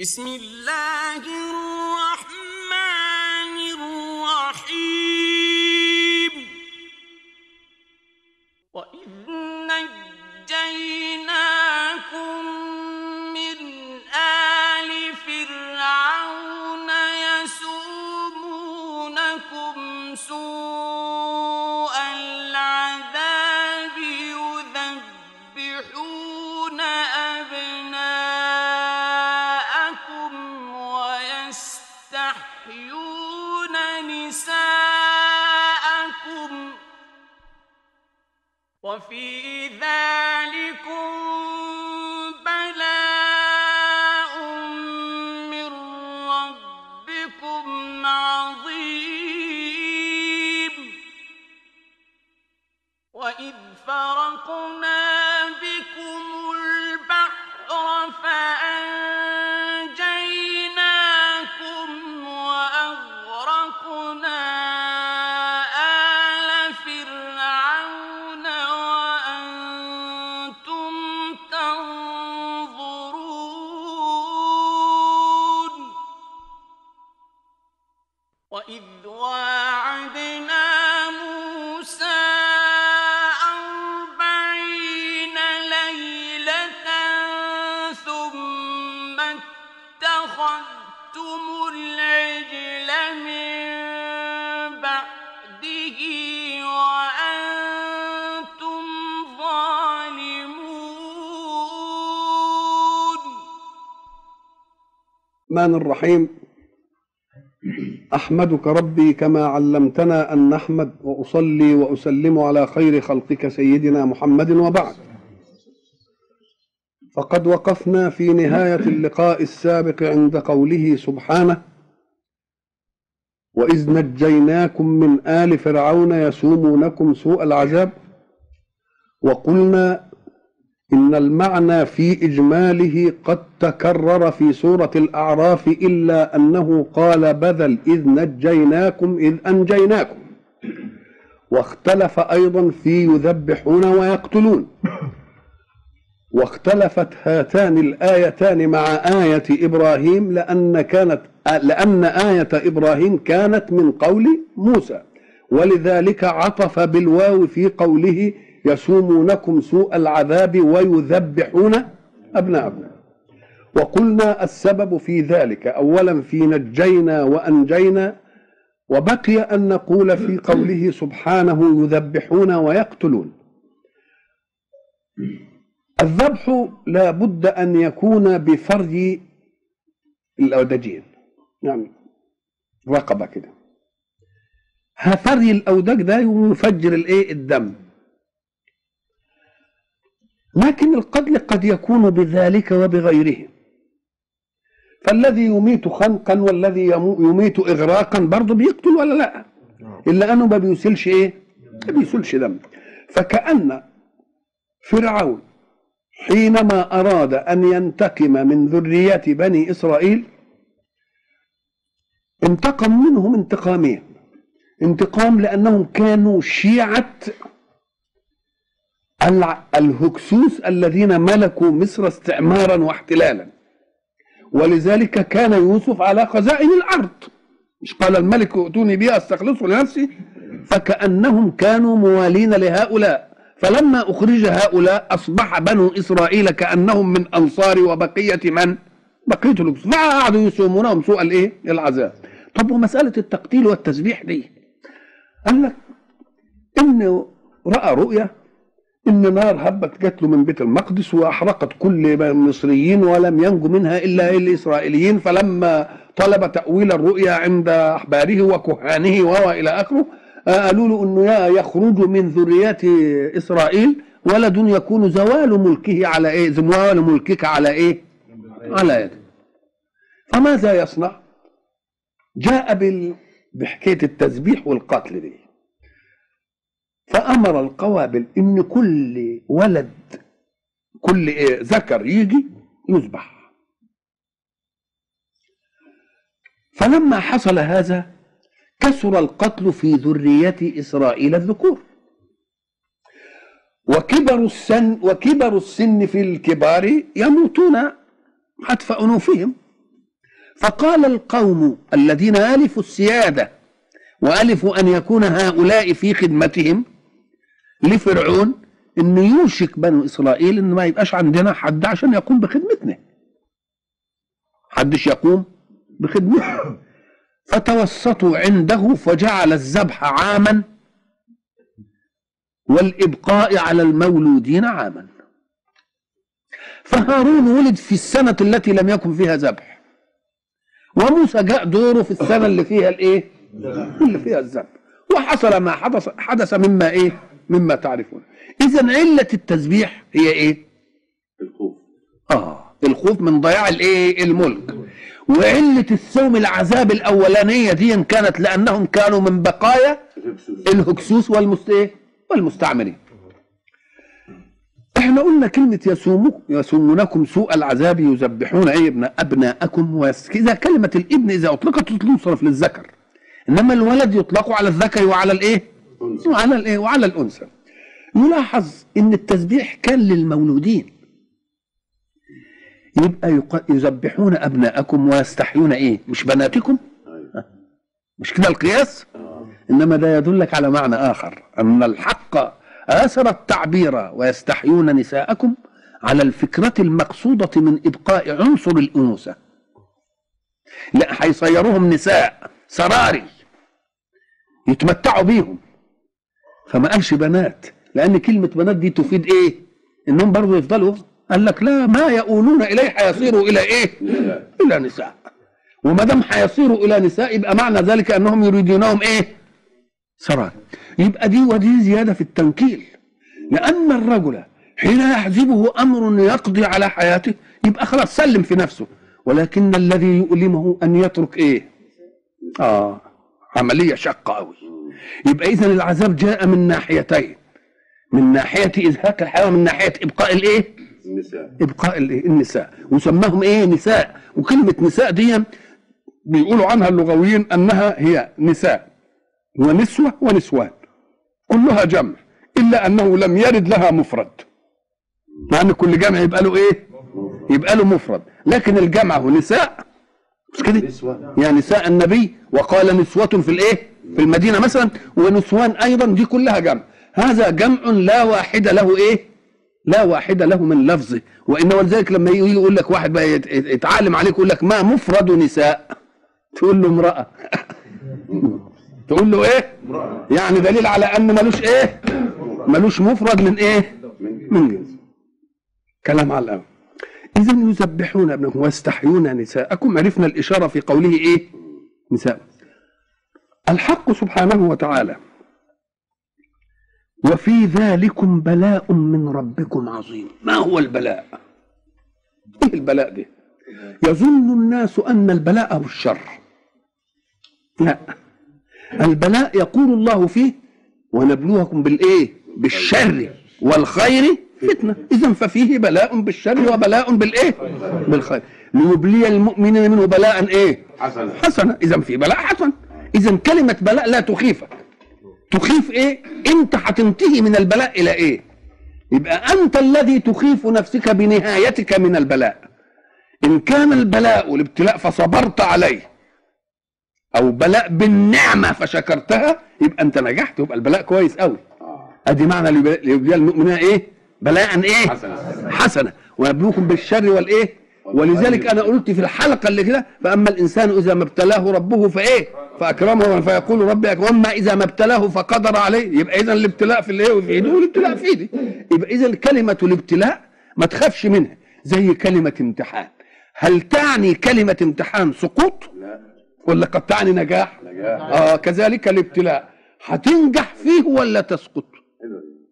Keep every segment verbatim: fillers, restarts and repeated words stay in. بسم الله الرحمن الرحيم. وإذ نجيناكم من آل فرعون يسومونكم سوء العذاب يذبحون أبناءكم يستحيون نساءكم وفي ذلكم بلاء من ربكم عظيم. وإذ فرقنا بكم البحر وَإِذْ وَاعَدْنَا مُوسَى أَرْبَعِينَ لَيْلَةً ثُمَّ اتَّخَذْتُمُ الْعِجْلَ مِنْ بَعْدِهِ وَأَنْتُمْ ظَالِمُونَ. الرحمن الرحيم. أحمدك ربي كما علمتنا أن نحمد، وأصلي وأسلم على خير خلقك سيدنا محمد، وبعد. فقد وقفنا في نهاية اللقاء السابق عند قوله سبحانه: وإذ نجيناكم من آل فرعون يسومونكم سوء العذاب، وقلنا إن المعنى في إجماله قد تكرر في سورة الأعراف، إلا أنه قال بذل إذ نجيناكم إذ أنجيناكم، واختلف أيضا في يذبحون ويقتلون. واختلفت هاتان الآيتان مع آية إبراهيم لأن كانت لأن آية إبراهيم كانت من قول موسى، ولذلك عطف بالواو في قوله يسومونكم سوء العذاب ويذبحون أبناءكم. وقلنا السبب في ذلك أولا في نجينا وأنجينا، وبقي أن نقول في قوله سبحانه يذبحون ويقتلون. الذبح لا بد أن يكون بفرج الأودجين، يعني رقبة كده. فرج الأودج ده يفجر الإيه الدم، لكن القتل قد يكون بذلك وبغيره. فالذي يميت خنقا والذي يميت إغراقا برضه بيقتل ولا لا؟ إلا أنه ما بيسلش إيه؟ ما بيسلش دم. فكأن فرعون حينما أراد أن ينتقم من ذرية بني إسرائيل انتقم منهم انتقامين. انتقام لأنهم كانوا شيعة الهكسوس الذين ملكوا مصر استعمارا واحتلالا، ولذلك كان يوسف على خزائن الأرض، مش قال الملك ائتوني بها استخلصه لنفسي، فكأنهم كانوا موالين لهؤلاء. فلما أخرج هؤلاء أصبح بنو إسرائيل كأنهم من أنصار وبقية من بقية الهكسوس، فقعدوا يسومونهم سوء الإيه العذاب. طب ومسألة التقتيل والتذبيح دي؟ قال لك إنه رأى رؤية إن نار هبت جات له من بيت المقدس وأحرقت كل المصريين ولم ينجو منها إلا الإسرائيليين، فلما طلب تأويل الرؤيا عند أحباره وكهانه وإلى آخره قالوا له إنه يخرج من ذريات إسرائيل ولد يكون زوال ملكه على إيه زوال ملكك على إيه على يده. فماذا يصنع؟ جاء بحكاية التذبيح والقتل دي، فأمر القوابل إن كل ولد كل إيه ذكر يجي يذبح. فلما حصل هذا كثر القتل في ذرية إسرائيل الذكور، وكبر السن وكبر السن في الكبار يموتون حتف أنوفهم، فقال القوم الذين ألفوا السيادة وألفوا أن يكون هؤلاء في خدمتهم لفرعون إنه يوشك بنو إسرائيل إن ما يبقاش عندنا حد عشان يقوم بخدمتنا، حدش يقوم بخدمتنا. فتوسطوا عنده فجعل الذبح عاما والإبقاء على المولودين عاما. فهارون ولد في السنة التي لم يكن فيها ذبح، وموسى جاء دوره في السنة اللي فيها الايه؟ اللي فيها الذبح. وحصل ما حدث حدث مما ايه؟ مما تعرفون. إذن علة التسبيح هي ايه؟ الخوف. اه الخوف من ضياع الايه؟ الملك. وعلة السوم العذاب الأولانية دي كانت لأنهم كانوا من بقايا الهكسوس والمستاء والمستعمرين. احنا قلنا كلمة يسومو يسومونكم سوء العذاب يذبحون ابن أبناءكم، وإذا كلمة الابن إذا أطلقت تنصرف للذكر، إنما الولد يطلق على الذكر وعلى الإيه؟ وعلى الإيه؟ وعلى الأنثى. نلاحظ إن التسبيح كان للمولودين، يبقى يذبحون أبناءكم ويستحيون إيه؟ مش بناتكم؟ مش كده القياس؟ إنما ده يدلك على معنى آخر، أن الحق آثر التعبير ويستحيون نساءكم على الفكرة المقصودة من إبقاء عنصر الأنوثة. لا، هيصيروهم نساء سراري يتمتعوا بيهم، فما قالش بنات، لأن كلمة بنات دي تفيد إيه؟ إنهم برضه يفضلوا. قال لك لا، ما يؤولون إليه حيصيروا إلى إيه؟ إلى نساء. وما دام حيصيروا إلى نساء يبقى معنى ذلك أنهم يريدونهم إيه؟ سرار. يبقى دي ودي زيادة في التنكيل، لأن الرجل حين يحجبه أمر يقضي على حياته يبقى خلاص سلم في نفسه، ولكن الذي يؤلمه أن يترك إيه؟ آه عملية شقة قوي. يبقى إذن العذاب جاء من ناحيتين، من ناحية إزهاق الحياة ومن ناحية إبقاء الإيه؟ النساء. إبقاء النساء، وسماهم إيه؟ نساء. وكلمة نساء دي بيقولوا عنها اللغويين أنها هي نساء ونسوة ونسوان، كلها جمع، إلا أنه لم يرد لها مفرد، لأن كل جمع يبقى له إيه؟ يبقى له مفرد، لكن الجمع هو نساء، مش كده؟ يعني نساء النبي، وقال نسوة في الإيه؟ في المدينة مثلا، ونسوان أيضا، دي كلها جمع. هذا جمع لا واحدة له إيه؟ لا واحدة له من لفظه، وإنما ذلك لما يجي يقول لك واحد بقى يتعلم عليك يقول لك ما مفرد نساء؟ تقول له امرأة. تقول له إيه؟ يعني دليل على أن ملوش إيه؟ ملوش مفرد من إيه؟ من جنس. كلام على الأول. إذن يذبحون ابنكم ويستحيون نساءكم، عرفنا الإشارة في قوله إيه؟ نساء. الحق سبحانه وتعالى وفي ذلكم بلاء من ربكم عظيم. ما هو البلاء؟ ايه البلاء ده؟ يظن الناس ان البلاء هو الشر. لا، البلاء يقول الله فيه ونبلوكم بالايه؟ بالشر والخير فتنه. اذا ففيه بلاء بالشر وبلاء بالايه؟ بالخير، ليبلي المؤمنين منه بلاء ايه؟ حسنه حسنه. اذا في بلاء حسن. اذا كلمه بلاء لا تخيفك، تخيف ايه؟ انت هتنتهي من البلاء الى ايه؟ يبقى انت الذي تخيف نفسك بنهايتك من البلاء. ان كان البلاء الابتلاء فصبرت عليه، او بلاء بالنعمه فشكرتها، يبقى انت نجحت، يبقى البلاء كويس قوي. ادي معنى ليبلي المؤمنين ايه؟ بلاء ايه؟ حسنه حسنه. ونبلوكم بالشر والايه؟ ولذلك انا قلت في الحلقه اللي كده فاما الانسان اذا ما ابتلاه ربه فايه؟ فاكرمه فيقول ربي اكرمه، واما اذا ما ابتلاه فقدر عليه. يبقى اذا الابتلاء في الايه؟ وفي ايده، والابتلاء في ايدي. يبقى اذا كلمه الابتلاء ما تخافش منها، زي كلمه امتحان. هل تعني كلمه امتحان سقوط؟ لا، ولا قد تعني نجاح؟ نجاح. اه كذلك الابتلاء، هتنجح فيه ولا تسقط؟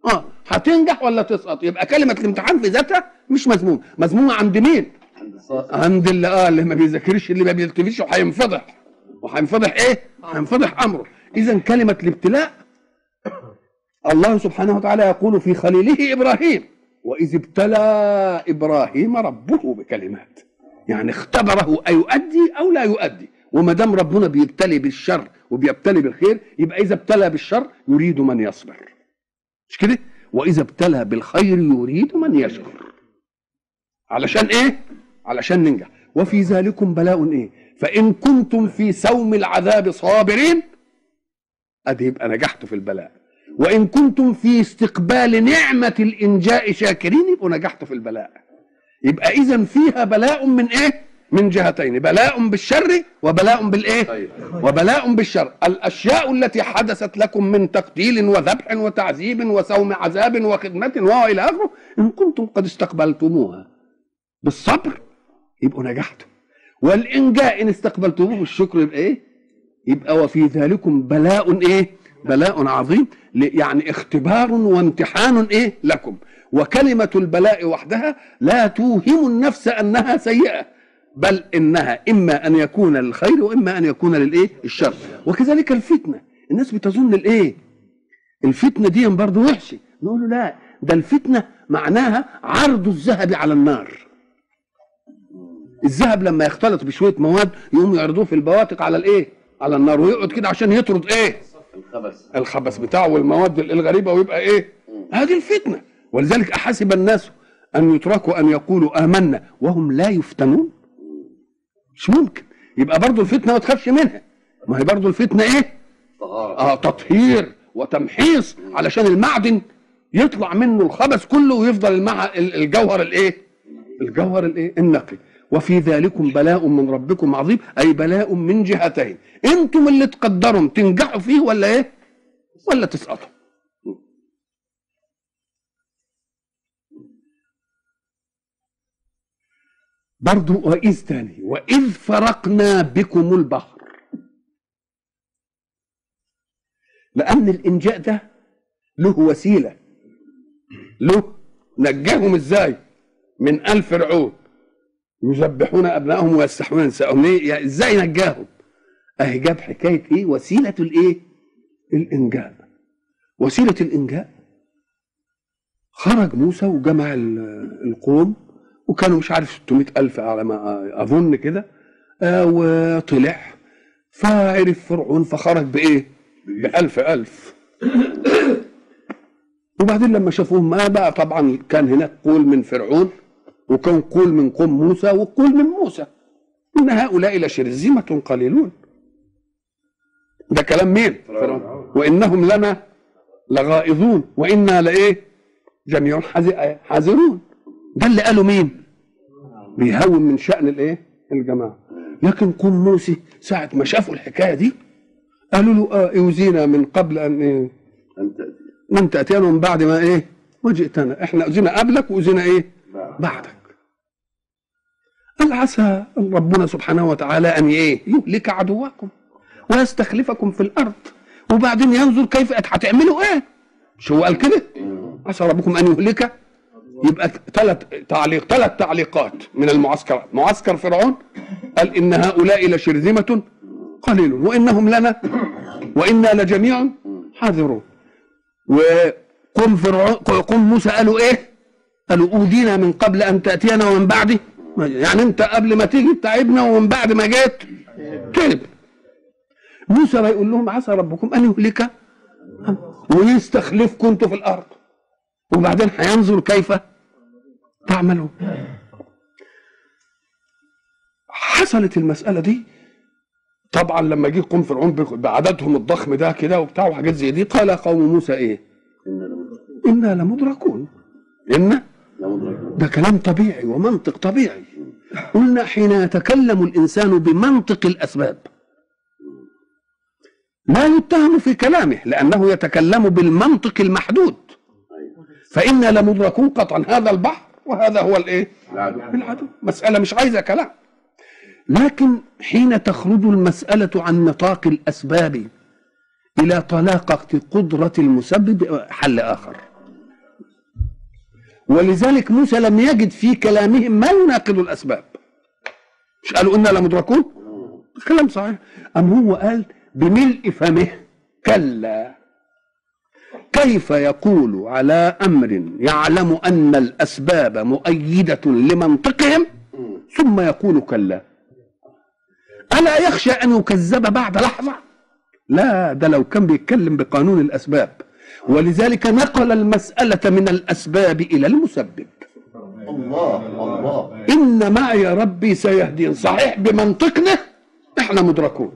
اه هتنجح ولا تسقط. يبقى كلمه الامتحان في ذاتها مش مذمومه، مذمومه عند مين؟ عند اللي اه اللي ما بيذاكرش، اللي ما بيلتفش، وهينفضح وهينفضح ايه؟ هينفضح امره. اذا كلمه الابتلاء الله سبحانه وتعالى يقول في خليله ابراهيم واذ ابتلى ابراهيم ربه بكلمات، يعني اختبره ايؤدي او لا يؤدي. وما دام ربنا بيبتلي بالشر وبيبتلي بالخير، يبقى اذا ابتلى بالشر يريد من يصبر، مش كده؟ واذا ابتلى بالخير يريد من يشكر. علشان ايه؟ علشان ننجح. وفي ذلكم بلاء ايه فان كنتم في سوم العذاب صابرين ادي يبقى نجحتوا في البلاء، وان كنتم في استقبال نعمه الانجاء شاكرين يبقوا نجحتوا في البلاء. يبقى اذا فيها بلاء من ايه من جهتين، بلاء بالشر وبلاء بالايه وبلاء بالشر. الاشياء التي حدثت لكم من تقتيل وذبح وتعذيب وسوم عذاب وخدمه وهو الى اخره ان كنتم قد استقبلتموها بالصبر يبقوا نجحتم، والانجاء ان استقبلتموه بالشكر يبقى ايه يبقى وفي ذلكم بلاء ايه بلاء عظيم، يعني اختبار وامتحان ايه لكم. وكلمه البلاء وحدها لا توهم النفس انها سيئه، بل انها اما ان يكون للخير واما ان يكون للايه الشر. وكذلك الفتنه، الناس بتظن الايه الفتنه دي برضه وحشه، نقول له لا، ده الفتنه معناها عرض الذهب على النار. الذهب لما يختلط بشويه مواد يقوم يعرضوه في البواتق على الايه على النار، ويقعد كده عشان يطرد ايه الخبث الخبث بتاعه والمواد الغريبه ويبقى ايه هذه الفتنه. ولذلك احسب الناس ان يتركوا ان يقولوا آمنا وهم لا يفتنون، مش ممكن. يبقى برضه الفتنه ما تخافش منها، ما هي برضه الفتنه ايه اه تطهير وتمحيص، علشان المعدن يطلع منه الخبث كله ويفضل الجوهر الايه الجوهر الايه النقي. وفي ذلكم بلاء من ربكم عظيم، اي بلاء من جهتين، انتم اللي تقدروا تنجحوا فيه ولا ايه ولا تسقطوا. برضه وإذ ثاني وإذ فرقنا بكم البحر، لأن الإنجاء ده له وسيلة، له نجاهم إزاي من آل فرعون يذبحون أبنائهم ويستحيون نساءهم، ليه إزاي نجاهم؟ أهي جاب حكاية إيه وسيلة الإيه الإنجاء. وسيلة الإنجاء خرج موسى وجمع القوم وكانوا مش عارف ستمائة ألف على ما أظن كده، وطلع فعرف فرعون فخرج بإيه؟ بألف ألف. وبعدين لما شافوهم ما بقى طبعا كان هناك قول من فرعون وكان قول من قوم موسى وقول من موسى، إن هؤلاء لشرذمة قليلون. ده كلام مين؟ فرعون. وإنهم لنا لغائظون وإنا لإيه؟ جميع حاذرون. ده اللي قالوا مين؟ بيهون من شأن الايه؟ الجماعه. لكن قوم موسى ساعة ما شافوا الحكايه دي قالوا له اه اوذينا من قبل ان ايه؟ من تأتينا من بعد ما ايه؟ وجئتنا، احنا اوذينا قبلك واوذينا ايه؟ بعدك. قال عسى ربنا سبحانه وتعالى ان ايه؟ يهلك عدوكم ويستخلفكم في الارض وبعدين ينظر كيف هتعملوا ايه؟ مش هو قال كده؟ عسى ربكم ان يهلك. يبقى ثلاث تعليق ثلاث تعليقات من المعسكرات، معسكر فرعون قال ان هؤلاء لشرذمه قليل وانهم لنا وانا لجميع حاذرون، وقوم فرعون قوم موسى قالوا ايه؟ قالوا اودينا من قبل ان تاتينا ومن بعد، يعني انت قبل ما تيجي تعبنا ومن بعد ما جيت تعب. موسى بيقول لهم عسى ربكم ان يهلك ويستخلفكم انتم في الارض وبعدين هينظر كيف تعملوا. حصلت المسألة دي طبعا لما جه قوم فرعون بعددهم الضخم ده كده وبتاع وحاجات زي دي، قال قوم موسى ايه؟ إنا لمدركون. إنا لمدركون ده كلام طبيعي ومنطق طبيعي. قلنا حين يتكلم الإنسان بمنطق الأسباب لا يتهم في كلامه لأنه يتكلم بالمنطق المحدود، فإنا لمدركون قطعا، هذا البحر وهذا هو الايه؟ العدو. مسألة مش عايزة كلام. لكن حين تخرج المسألة عن نطاق الأسباب إلى طلاقة قدرة المسبب حل آخر. ولذلك موسى لم يجد في كلامهم ما يناقض الأسباب. مش قالوا إنا لمدركون؟ كلام صحيح. أم هو قال بملء فمه كلا كيف يقول على أمر يعلم أن الأسباب مؤيدة لمنطقهم ثم يقول كلا؟ ألا يخشى أن يكذب بعد لحظة؟ لا، ده لو كان بيتكلم بقانون الأسباب. ولذلك نقل المسألة من الأسباب إلى المسبب. الله الله إن معي ربي سيهدين. صحيح بمنطقنا احنا مدركون،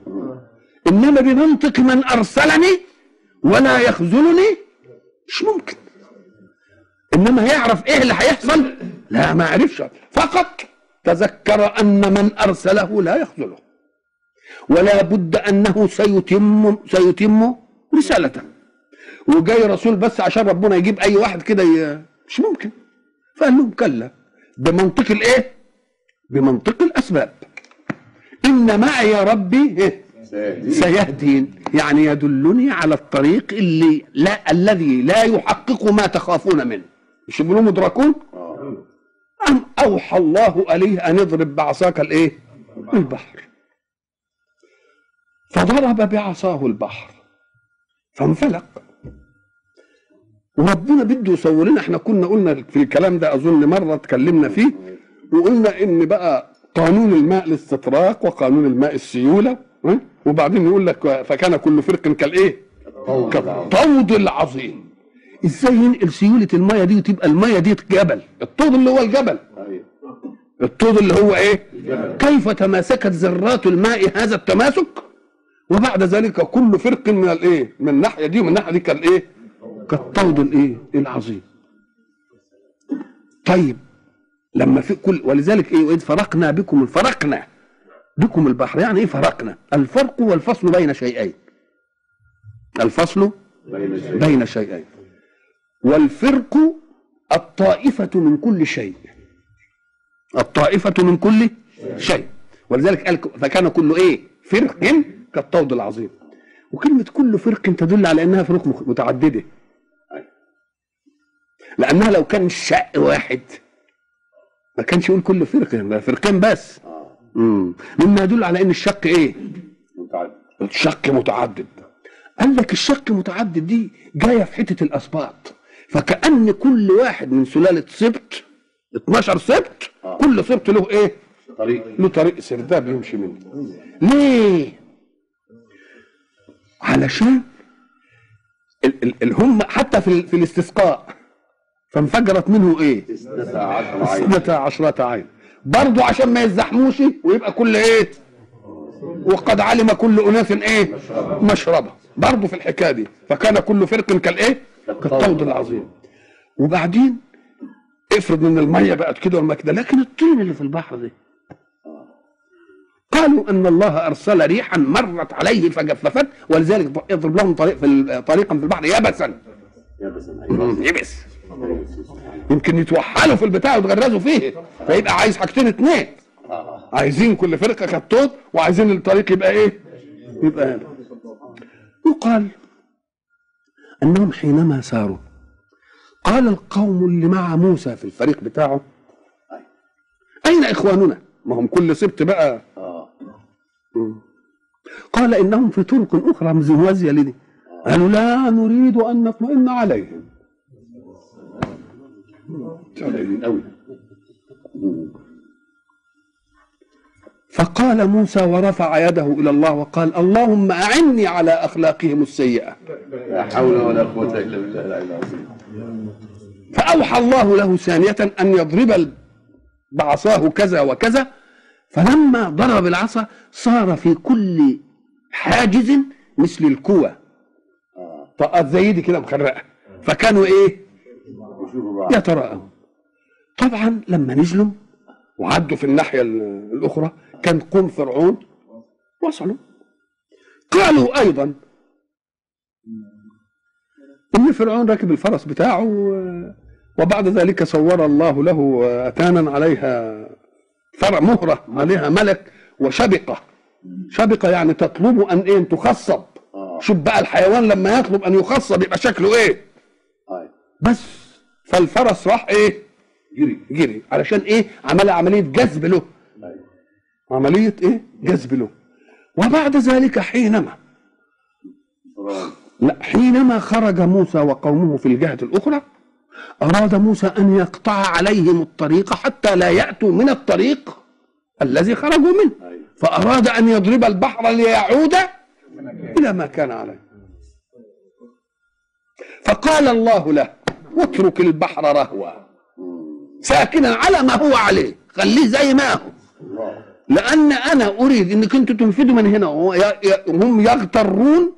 إنما بمنطق من أرسلني ولا يخذلني مش ممكن. إنما هيعرف إيه اللي هيحصل؟ لا ما عرفش. فقط تذكر أن من أرسله لا يخذله، ولا بد أنه سيتم سيتم رسالته. وجاي رسول بس عشان ربنا يجيب أي واحد كده مش ممكن. فقال لهم كلا، بمنطق الإيه؟ بمنطق الأسباب. إن معي ربي إيه؟ سيهدين، يعني يدلني على الطريق اللي لا الذي لا يحقق ما تخافون منه. مش بيقولوا مدركون؟ أم أوحى الله إليه أن اضرب بعصاك الإيه؟ البحر. فضرب بعصاه البحر فانفلق. وربنا بده يصور لنا، احنا كنا قلنا في الكلام ده أظن مرة اتكلمنا فيه، وقلنا إن بقى قانون الماء الاستطراق وقانون الماء السيولة، وبعدين يقول لك فكان كل فرق كالايه؟ كالطود العظيم. ازاي ينقل سيوله الميه دي وتبقى الميه دي جبل؟ الطود اللي هو الجبل، الطود اللي هو ايه؟ كيف تماسكت ذرات الماء هذا التماسك، وبعد ذلك كل فرق من الايه؟ من الناحيه دي ومن الناحيه دي كالايه؟ كالطود الايه؟ العظيم. طيب لما في كل، ولذلك ايه؟ واذ فرقنا بكم فرقنا بكم البحر. يعني ايه فرقنا؟ الفرق والفصل بين شيئين. الفصل بين شيئين, بين شيئين. والفرق الطائفة من كل شيء، الطائفة من كل شيء. ولذلك قال فكان كل ايه؟ فرق كالطود العظيم. وكلمة كل فرق تدل على انها فرق متعددة، لانها لو كان شق واحد ما كانش يقول كل فرق، فرقين بس. امم مما يدل على ان الشق ايه؟ متعدد. الشق متعدد. قال لك الشق متعدد دي جايه في حته الاسباط، فكأن كل واحد من سلاله سبط اتناشر سبط، كل سبط له ايه؟ طريق، له طريق سرداب يمشي منه. ليه؟ علشان اللي هم حتى في, في الاستسقاء فانفجرت منه ايه؟ اثنتا عشرة عين. برضو عشان ما يزحموش ويبقى كل ايه؟ وقد علم كل اناس ايه؟ مشربه. برضو في الحكايه دي فكان كل فرق كالايه؟ كالطود العظيم. وبعدين افرض ان الميه بقت كده وما كده، لكن الطين اللي في البحر ده، قالوا ان الله ارسل ريحا مرت عليه فجففت، ولذلك يضرب لهم طريق في طريقا في البحر يبسا يبس، يمكن يتوحلوا في البتاع ويتغرزوا فيه، فيبقى عايز حاجتين اتنين، عايزين كل فرقه كالطود وعايزين الطريق يبقى ايه؟ يبقى هنا. وقال انهم حينما ساروا قال القوم اللي مع موسى في الفريق بتاعه اين اخواننا؟ ما هم كل سبت بقى. قال انهم في طرق اخرى مزوازيه لدي. قالوا لا نريد ان نطمئن عليهم. فقال موسى ورفع يده الى الله وقال اللهم اعني على اخلاقهم السيئه. لا حول ولا قوه الا بالله العلي العظيم. فاوحى الله له ثانيه ان يضرب بعصاه كذا وكذا، فلما ضرب العصا صار في كل حاجز مثل الكوى طقات زي دي كده مخرقه، فكانوا ايه؟ يتراءون. طبعا لما نزلوا وعدوا في الناحيه الاخرى كان قوم فرعون وصلوا. قالوا ايضا ان فرعون راكب الفرس بتاعه، وبعد ذلك صور الله له اتانا عليها فرع مهره عليها ملك وشبقه، شبقه يعني تطلب ان ايه؟ تخصب. شوف بقى الحيوان لما يطلب ان يخصب يبقى شكله ايه؟ بس فالفرس راح ايه؟ جري جري. علشان ايه؟ عمل عمليه جذب له، عمليه ايه؟ جذب له. وبعد ذلك حينما لا حينما خرج موسى وقومه في الجهه الاخرى اراد موسى ان يقطع عليهم الطريق حتى لا ياتوا من الطريق الذي خرجوا منه، فاراد ان يضرب البحر ليعود الى ما كان عليه. فقال الله له واترك البحر رهوا ساكنا على ما هو عليه، خليه زي ما هو، لأن أنا أريد إنك أنتوا تنفذوا من هنا وهم يغترون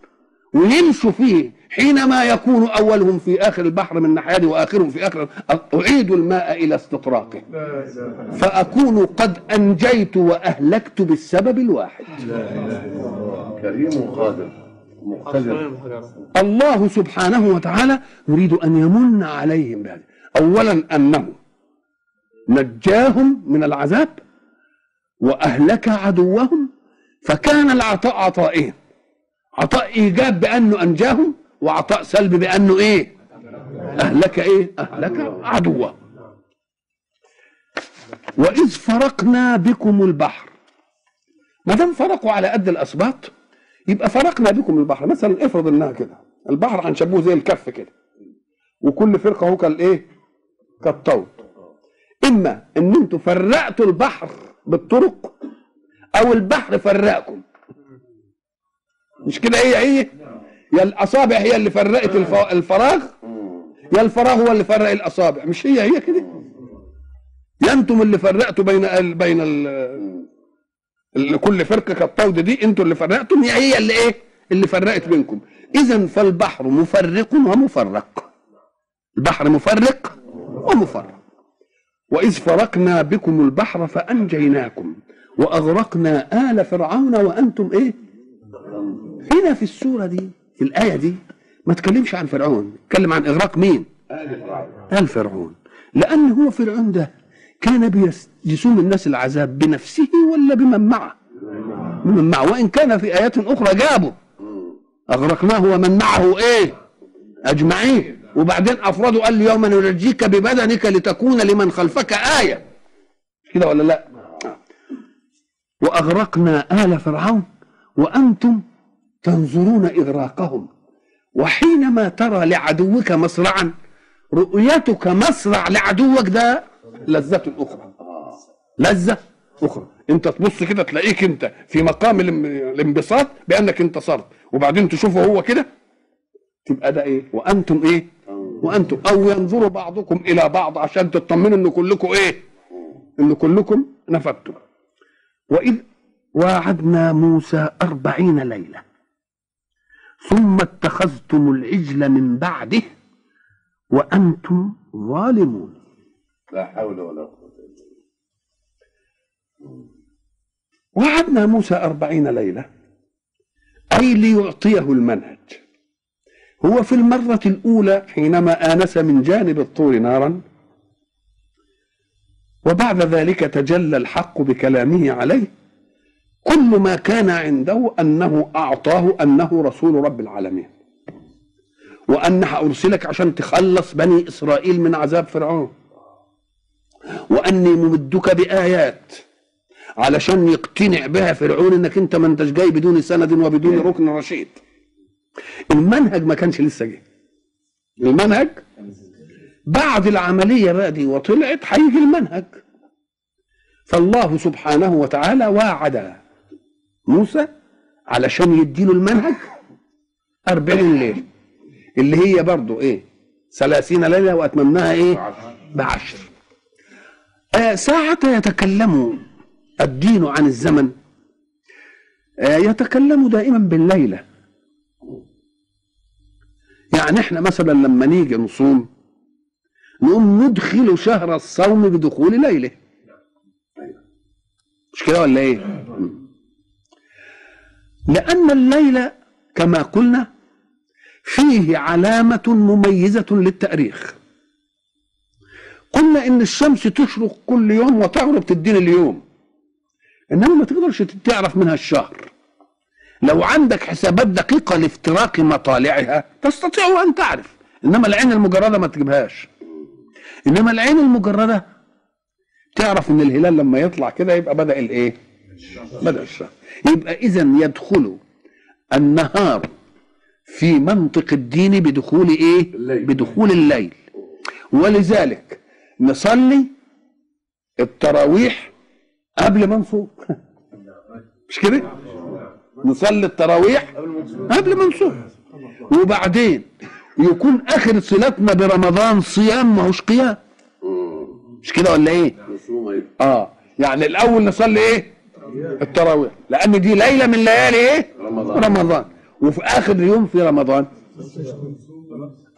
ويمشوا فيه حينما يكون أولهم في آخر البحر من ناحية وآخرهم في آخر. أعيد الماء إلى استطراقه فأكون قد أنجيت وأهلكت بالسبب الواحد. كريم وقادر مقتدر. الله سبحانه وتعالى يريد أن يمن عليهم بهذا، أولا أنه نجاهم من العذاب وأهلك عدوهم، فكان العطاء عطائين، عطاء إيجاب بأنه أنجاهم وعطاء سلب بأنه إيه؟ أهلك إيه؟ أهلك عدوه. وإذ فرقنا بكم البحر، ما دام فرقوا على قد الأسباط يبقى فرقنا بكم البحر. مثلا افرض إنها كده البحر هنشبهه زي الكف كده، وكل فرقة هو كالإيه؟ كالطود. إما إن أنتوا فرقتوا البحر بالطرق أو البحر فرقكم، مش كده؟ هي هي يا الأصابع هي اللي فرقت الفراغ يا الفراغ هو اللي فرق الأصابع، مش هي هي كده؟ يا أنتم اللي فرقتوا بين ال بين ال كل فرقة كالطود دي أنتوا اللي فرقتم، يا هي اللي إيه؟ اللي فرقت بينكم. إذا فالبحر مفرق ومفرق، البحر مفرق ومفرق. وإذ فرقنا بكم البحر فأنجيناكم وأغرقنا آل فرعون وأنتم إيه؟ هنا في السورة دي في الآية دي ما تكلمش عن فرعون، تكلم عن إغراق مين؟ آل فرعون. لأن هو فرعون ده كان بيسوم الناس العذاب بنفسه ولا بمن معه؟ بمن معه. وإن كان في آيات أخرى جابه أغرقناه ومن معه إيه؟ أجمعين. وبعدين أفرده قال لي يوم ننجيك ببدنك لتكون لمن خلفك آية، كده ولا لا؟ وأغرقنا آل فرعون وأنتم تنظرون إغراقهم. وحينما ترى لعدوك مصرعا، رؤيتك مصرع لعدوك ده لذة أخرى، لذة أخرى. أنت تبص كده تلاقيك أنت في مقام الانبساط بأنك انتصرت، وبعدين تشوفه هو كده تبقى ده إيه؟ وأنتم إيه؟ وأنتم أو ينظر بعضكم إلى بعض عشان تطمنوا إن كلكم إيه؟ إن كلكم نفدتم. وإذ وعدنا موسى أربعين ليلة ثم اتخذتم العجل من بعده وأنتم ظالمون. لا حول ولا قوة إلا بالله. وعدنا موسى أربعين ليلة أي ليعطيه المنهج. هو في المرة الأولى حينما آنس من جانب الطور نارا وبعد ذلك تجلى الحق بكلامه عليه، كل ما كان عنده أنه أعطاه أنه رسول رب العالمين وأن هأرسلك عشان تخلص بني إسرائيل من عذاب فرعون، وأني ممدك بآيات علشان يقتنع بها فرعون إنك أنت ما أنتش جاي بدون سند وبدون ركن رشيد. المنهج ما كانش لسه جاي، المنهج بعد العملية بقى دي وطلعت هيجي المنهج. فالله سبحانه وتعالى وعد موسى علشان يديله المنهج أربعين ليلة اللي هي برضو إيه؟ ثلاثين ليلة وأتممناها إيه؟ بعشر. آه ساعة يتكلم الدين عن الزمن، آه يتكلم دائما بالليلة. يعني إحنا مثلا لما نيجي نصوم نقوم ندخل شهر الصوم بدخول ليلة، مش كده ولا إيه؟ لأن الليلة كما قلنا فيه علامة مميزة للتأريخ. قلنا إن الشمس تشرق كل يوم وتغرب تدين اليوم، إنما ما تقدرش تعرف منها الشهر. لو عندك حسابات دقيقة لافتراق مطالعها تستطيع أن تعرف، إنما العين المجردة ما تجيبهاش. إنما العين المجردة تعرف إن الهلال لما يطلع كده يبقى بدأ الإيه؟ بدأ الشهر. يبقى إذن يدخل النهار في منطق الدين بدخول إيه؟ بدخول الليل. ولذلك نصلي التراويح قبل ما نصوم، مش كده؟ نصلي التراويح قبل ما نصوم، وبعدين يكون آخر صلاتنا برمضان صيام، ما هوش قيام. مش كده ولا ايه؟ اه يعني الاول نصلي ايه؟ التراويح، لان دي ليله من ليالي ايه؟ رمضان. رمضان. وفي اخر يوم في رمضان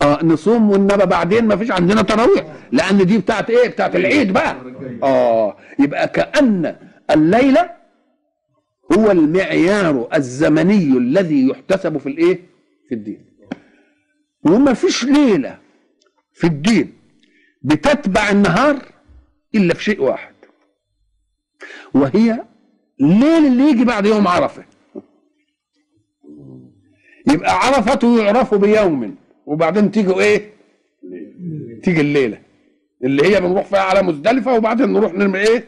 اه نصوم، والنبى بعدين ما فيش عندنا تراويح، لان دي بتاعت ايه؟ بتاعت العيد بقى. اه يبقى كأن الليله هو المعيار الزمني الذي يحتسب في الايه؟ في الدين. وما فيش ليله في الدين بتتبع النهار الا في شيء واحد، وهي الليل اللي يجي بعد يوم عرفه. يبقى عرفة يعرف بيوم، وبعدين تيجوا ايه؟ تيجي الليله اللي هي بنروح فيها على مزدلفه، وبعدين نروح نرمي ايه؟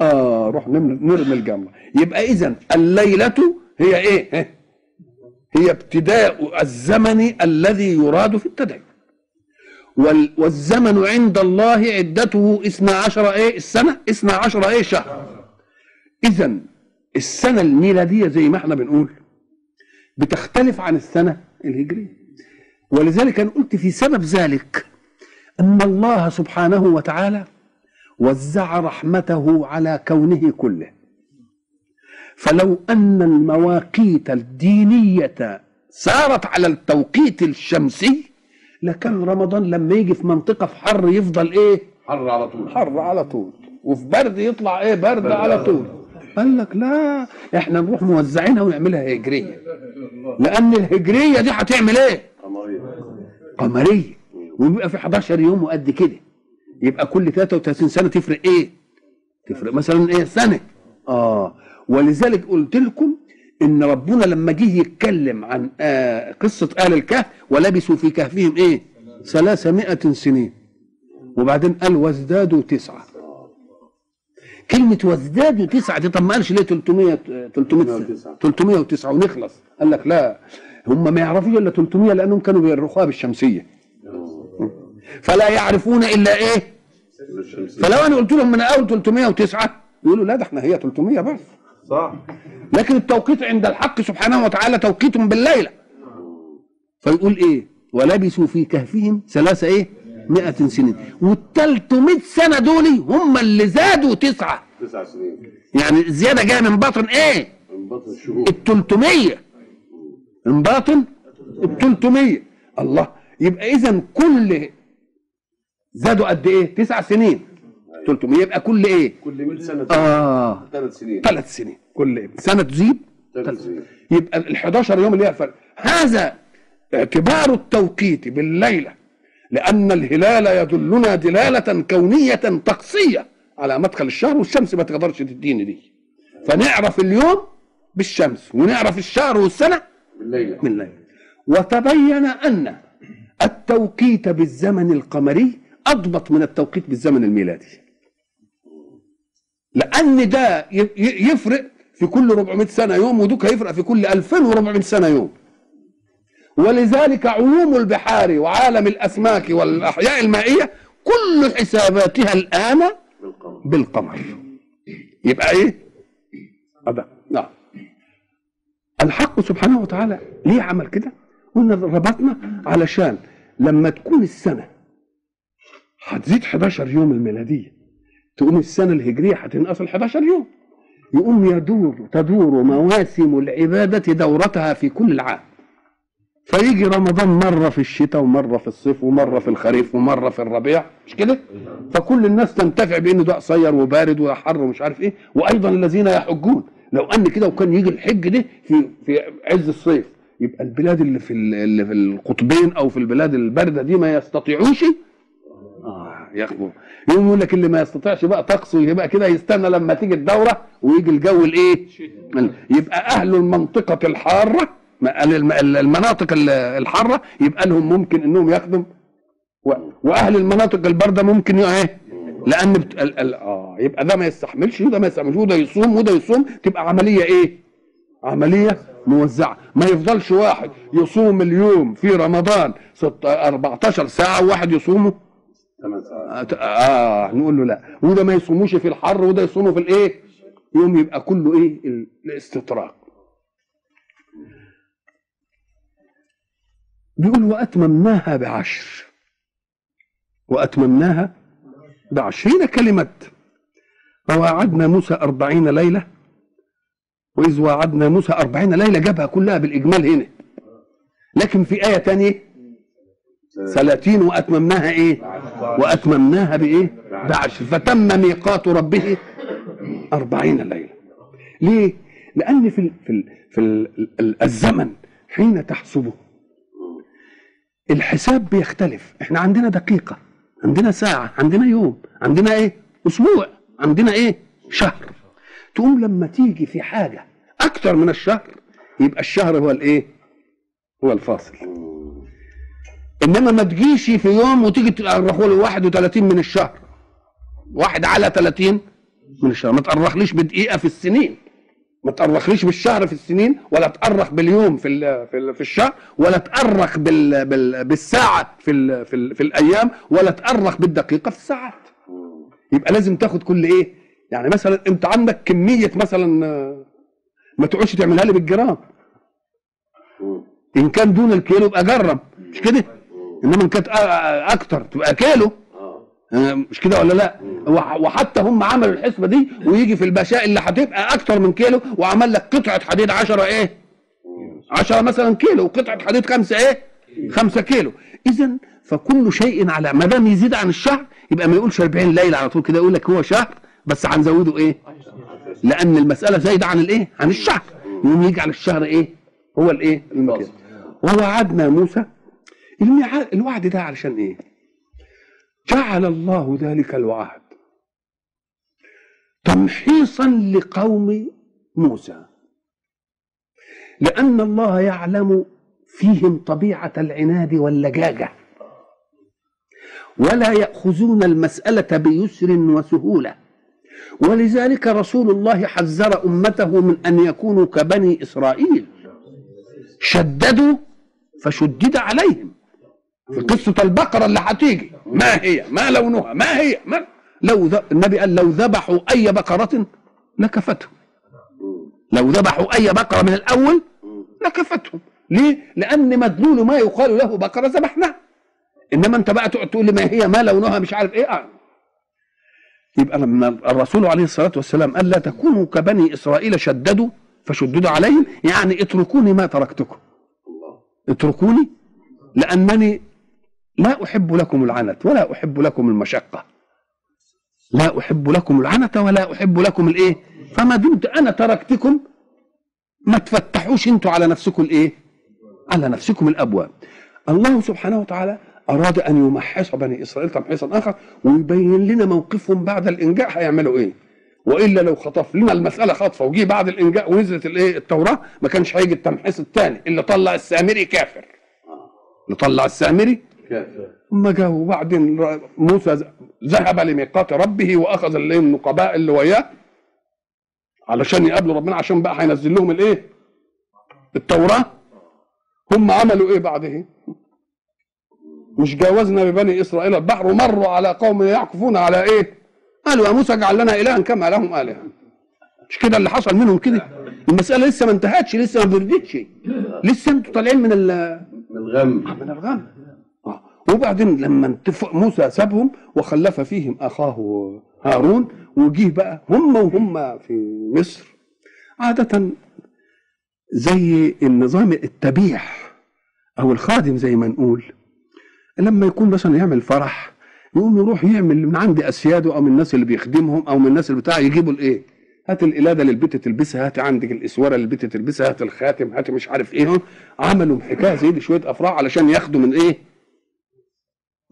اه نروح نرمي الجمره. يبقى اذا الليله هي ايه؟ هي ابتداء الزمن الذي يراد في التدين. والزمن عند الله عدته اثنا عشر ايه السنه؟ اثنا عشر ايه شهر. اذا السنه الميلاديه زي ما احنا بنقول بتختلف عن السنه الهجريه، ولذلك انا قلت في سبب ذلك ان الله سبحانه وتعالى وزع رحمته على كونه كله، فلو ان المواقيت الدينيه سارت على التوقيت الشمسي لكان رمضان لما يجي في منطقه في حر يفضل ايه؟ حر على طول، حر على طول، وفي برد يطلع ايه؟ برد, برد على طول. قال لك لا، احنا نروح موزعينها ونعملها هجريه، لان الهجريه دي هتعمل ايه؟ قمريه، ويبقى في احد عشر يوم وقد كده، يبقى كل ثلاثة وثلاثين سنه تفرق ايه؟ تفرق مثلا ايه؟ سنه. اه ولذلك قلت لكم ان ربنا لما جه يتكلم عن آه قصه اهل الكهف، ولبسوا في كهفهم ايه؟ ثلاثمائة سنين، وبعدين قال وازدادوا تسعه. كلمه وازدادوا تسعه دي طب ما قالش ليه ثلاثمائة ثلاثمائة وتسعة ونخلص؟ قال لك لا، هم ما يعرفوش الا ثلاثمائة لانهم كانوا بيرخوها بالشمسيه، فلا يعرفون الا ايه؟ فلو انا قلت لهم من اول ثلاثمائة وتسعة يقولوا لا ده احنا هي ثلاثمائة بس، صح؟ لكن التوقيت عند الحق سبحانه وتعالى توقيت بالليله، فيقول ايه؟ ولبسوا في كهفهم ثلاثه ايه؟ مائة سنين، والثلاثمائة سنه دول هم اللي زادوا تسعه تسع سنين، يعني الزياده جايه من باطن ايه؟ من باطن الشهور الثلاثمائة، من باطن الثلاثمائة. الله، يبقى اذا كل زادوا قد ايه؟ تسع سنين، ثلاثمائة، يبقى كل ايه؟ كل سنه اه ثلاث سنين، ثلاث سنين كل سنه تزيد ثلاث سنين، يبقى ال احد عشر يوم اللي هي فرق. هذا اعتبار التوقيت بالليله، لان الهلال يدلنا دلاله كونيه طقسيه على مدخل الشهر، والشمس ما تقدرش تديني دي، فنعرف اليوم بالشمس ونعرف الشهر والسنه بالليله بالليله. وتبين ان التوقيت بالزمن القمري اضبط من التوقيت بالزمن الميلادي، لان ده يفرق في كل أربعمائة سنه يوم، ودوك هيفرق في كل ألفين وأربعمائة سنه يوم. ولذلك عيوم البحار وعالم الاسماك والاحياء المائيه كل حساباتها الان بالقمر. يبقى ايه؟ أبا. نعم. الحق سبحانه وتعالى ليه عمل كده؟ قلنا ربطنا علشان لما تكون السنه هتزيد احد عشر يوم الميلاديه، تقوم السنه الهجريه هتنقص احد عشر يوم، يقوم يدور تدور مواسم العباده دورتها في كل العام، فيجي رمضان مره في الشتاء ومره في الصيف ومره في الخريف ومره في الربيع، مش كده؟ فكل الناس تنتفع بانه ده قصير وبارد وحر ومش عارف ايه. وايضا الذين يحجون، لو ان كده وكان يجي الحج ده في في عز الصيف، يبقى البلاد اللي في اللي في القطبين او في البلاد البارده دي ما يستطيعوش اه ياخدوا. يقول لك اللي ما يستطيعش بقى طقسه يبقى كده يستنى لما تيجي الدوره ويجي الجو الايه؟ يبقى اهل المنطقه الحاره، المناطق الحاره يبقى لهم ممكن انهم ياخدوا، واهل المناطق البارده ممكن ايه؟ لان بت... ال... ال... اه يبقى ده ما يستحملش وده ما يستحملش، وده يصوم وده يصوم، تبقى عمليه ايه؟ عمليه موزعه، ما يفضلش واحد يصوم اليوم في رمضان أربعة عشر ساعه وواحد يصومه اه نقول له لا، وده ما يصوموش في الحر وده يصوموا في الايه؟ يوم، يبقى كله ايه؟ الاستطراق. بيقول واتممناها بعشر، واتممناها بعشرين كلمة. ووعدنا موسى أربعين ليلة، وإذ وعدنا موسى أربعين ليلة جابها كلها بالإجمال هنا، لكن في آية تانية ثلاثين وأتممناها إيه؟ وأتممناها بإيه؟ بعشر، فتم ميقات ربه أربعين ليلة. ليه؟ لأن في, ال في, ال في ال الزمن حين تحسبه الحساب بيختلف. احنا عندنا دقيقة، عندنا ساعة، عندنا يوم، عندنا ايه؟ أسبوع، عندنا ايه؟ شهر. تقوم لما تيجي في حاجة أكتر من الشهر يبقى الشهر هو الايه؟ هو الفاصل. إنما ما تجيش في يوم وتيجي تقرخوا له واحد وثلاثين من الشهر، واحد على ثلاثين من الشهر. ما تقرخليش بدقيقة في السنين، ما تقرخليش بالشهر في السنين، ولا تقرخ باليوم في ال في, ال في الشهر، ولا تقرخ بال بال بالساعة في ال في, ال في الأيام، ولا تقرخ بالدقيقة في الساعات. يبقى لازم تاخد كل إيه؟ يعني مثلا أنت عندك كمية مثلا، ما تقعدش تعملها لي بالجرام، إن كان دون الكيلو يبقى جرم، مش كده؟ إنما إن كانت أكتر تبقى كيلو، مش كده ولا لا؟ وحتى هم عملوا الحسبه دي، ويجي في البشاء اللي هتبقى اكتر من كيلو وعمل لك قطعه حديد عشرة ايه؟ عشرة مثلا كيلو، وقطعه حديد خمسة ايه؟ خمسة كيلو. اذا فكل شيء على ما دام يزيد عن الشهر يبقى ما يقولش أربعين ليله على طول كده، يقول لك هو شهر بس هنزوده ايه؟ لان المساله زايده عن الايه؟ عن الشهر، يقوم يجعل الشهر ايه؟ هو الايه؟ المكان. ووعدنا موسى الميعاد، الوعد ده علشان ايه؟ جعل الله ذلك الوعد تمحيصا لقوم موسى، لأن الله يعلم فيهم طبيعة العناد واللجاجة، ولا يأخذون المسألة بيسر وسهولة. ولذلك رسول الله حذر أمته من أن يكونوا كبني إسرائيل، شددوا فشدد عليهم. في قصة البقرة اللي هتيجي، ما هي؟ ما لونها؟ ما هي؟ ما لو ذ... النبي قال لو ذبحوا أي بقرة لكفتهم، لو ذبحوا أي بقرة من الأول لكفتهم. ليه؟ لأن مدلول ما يقال له بقرة ذبحناها. إنما أنت بقى تقول لي ما هي؟ ما لونها؟ مش عارف إيه. آه. يبقى لما الرسول عليه الصلاة والسلام قال لا تكونوا كبني إسرائيل شددوا فشددوا عليهم، يعني اتركوني ما تركتكم، اتركوني لأنني لا أحب لكم العنت ولا أحب لكم المشقة، لا أحب لكم العنت ولا أحب لكم الإيه؟ فما دمت أنا تركتكم ما تفتحوش أنتوا على نفسكم الإيه؟ على نفسكم الأبواب. الله سبحانه وتعالى أراد أن يمحص بني إسرائيل تمحيصا آخر، ويبين لنا موقفهم بعد الإنجاء هيعملوا إيه؟ وإلا لو خطف لنا المسألة خطفة وجي بعد الإنجاء ونزلت الإيه؟ التوراة، ما كانش هيجي التمحيص الثاني اللي طلع السامري كافر، اللي طلع السامري ثم جاء. وبعدين موسى ذهب لميقات ربه واخذ اللي النقباء اللي وياه علشان يقابلوا ربنا، عشان بقى هينزل لهم الايه؟ التوراه. هم عملوا ايه بعده؟ مش جاوزنا ببني اسرائيل البحر ومروا على قوم يعكفون على ايه؟ قالوا يا موسى اجعل لنا الها كما لهم الهه. مش كده اللي حصل منهم كده؟ المساله لسه ما انتهتش، لسه ما بردتش، لسه انتوا طالعين من الغم من الغم. وبعدين لما انتفق موسى سابهم وخلف فيهم اخاه هارون، وجيه بقى هم وهم في مصر عاده زي النظام التبيح او الخادم، زي ما نقول لما يكون مثلا يعمل فرح يقوم يروح يعمل من عند اسياده او من الناس اللي بيخدمهم او من الناس اللي بتاع، يجيبوا الايه؟ هات القلاده للبيت تلبسها، هات عندك الاسوره للبيت تلبسها، هات الخاتم، هات مش عارف ايه. عملوا حكايه زي دي شويه افراح علشان ياخدوا من ايه؟